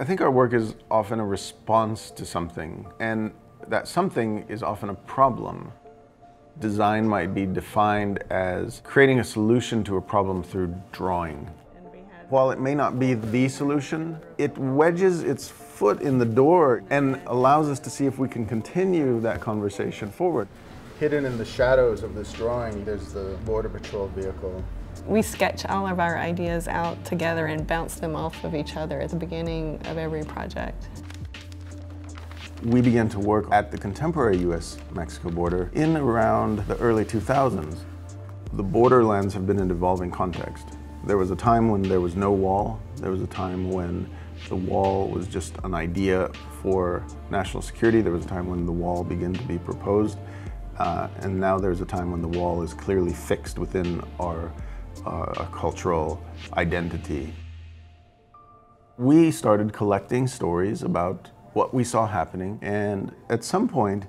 I think our work is often a response to something, and that something is often a problem. Design might be defined as creating a solution to a problem through drawing. While it may not be the solution, it wedges its foot in the door and allows us to see if we can continue that conversation forward. Hidden in the shadows of this drawing, there's the Border Patrol vehicle. We sketch all of our ideas out together and bounce them off of each other at the beginning of every project. We began to work at the contemporary U.S.-Mexico border in around the early 2000s. The borderlands have been an evolving context. There was a time when there was no wall. There was a time when the wall was just an idea for national security. There was a time when the wall began to be proposed. And now there's a time when the wall is clearly fixed within our cultural identity. We started collecting stories about what we saw happening, and at some point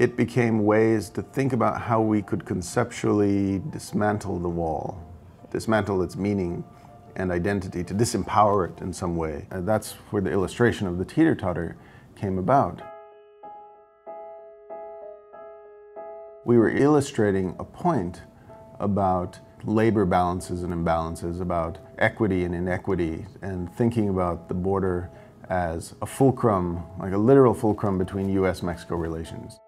it became ways to think about how we could conceptually dismantle the wall, dismantle its meaning and identity, to disempower it in some way. And that's where the illustration of the teeter-totter came about. We were illustrating a point about labor balances and imbalances, about equity and inequity, and thinking about the border as a fulcrum, like a literal fulcrum between U.S.-Mexico relations.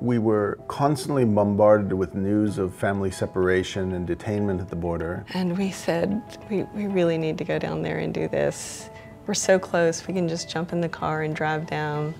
We were constantly bombarded with news of family separation and detainment at the border. And we said, we really need to go down there and do this. We're so close, we can just jump in the car and drive down.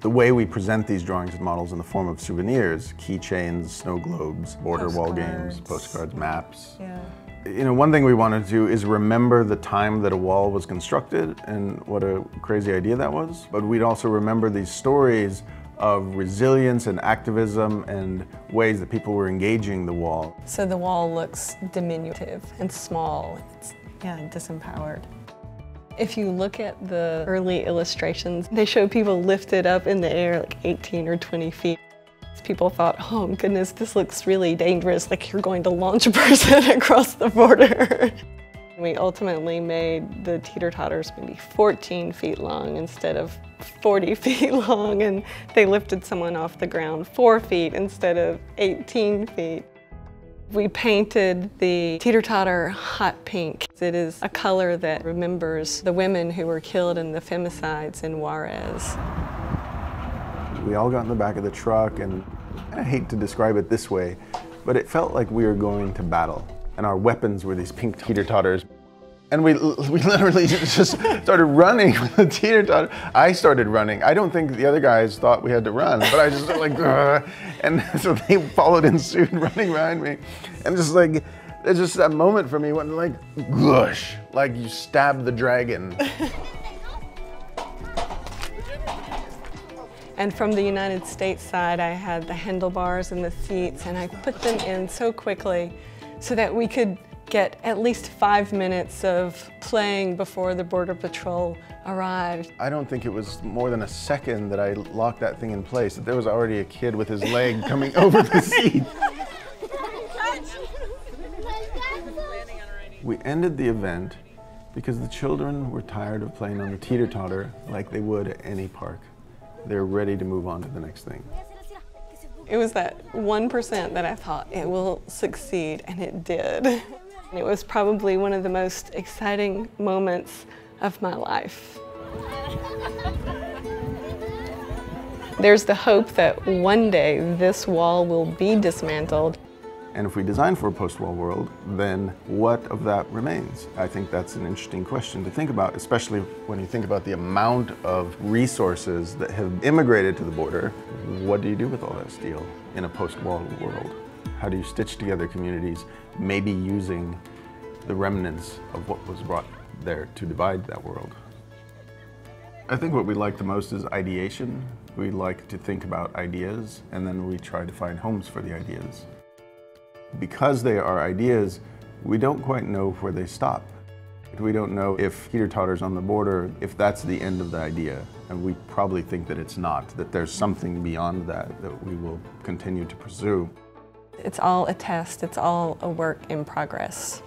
The way we present these drawings and models in the form of souvenirs, keychains, snow globes, border wall games, postcards, maps. Yeah. You know, one thing we wanted to do is remember the time that a wall was constructed and what a crazy idea that was. But we'd also remember these stories of resilience and activism and ways that people were engaging the wall. So the wall looks diminutive and small. It's, yeah, disempowered. If you look at the early illustrations, they show people lifted up in the air like 18 or 20 feet. People thought, oh goodness, this looks really dangerous, like you're going to launch a person across the border. We ultimately made the teeter-totters maybe 14 feet long instead of 40 feet long, and they lifted someone off the ground 4 feet instead of 18 feet. We painted the teeter-totter hot pink. It is a color that remembers the women who were killed in the femicides in Juarez. We all got in the back of the truck, and I hate to describe it this way, but it felt like we were going to battle. And our weapons were these pink teeter-totters. And we literally just started running with the teeter-totter. I started running. I don't think the other guys thought we had to run, but I just like, and so they followed in suit, running behind me. And just like, there's just that moment for me when like, gush, like you stab the dragon. And from the United States side, I had the handlebars and the seats, and I put them in so quickly so that we could get at least 5 minutes of playing before the Border Patrol arrived. I don't think it was more than a second that I locked that thing in place, that there was already a kid with his leg coming over the seat. We ended the event because the children were tired of playing on the teeter-totter like they would at any park. They're ready to move on to the next thing. It was that 1% that I thought, it will succeed, and it did. And it was probably one of the most exciting moments of my life. There's the hope that one day this wall will be dismantled. And if we design for a post-wall world, then what of that remains? I think that's an interesting question to think about, especially when you think about the amount of resources that have immigrated to the border. What do you do with all that steel in a post-wall world? How do you stitch together communities, maybe using the remnants of what was brought there to divide that world? I think what we like the most is ideation. We like to think about ideas, and then we try to find homes for the ideas. Because they are ideas, we don't quite know where they stop. We don't know if teeter-totter's on the border, if that's the end of the idea. And we probably think that it's not, that there's something beyond that that we will continue to pursue. It's all a test, it's all a work in progress.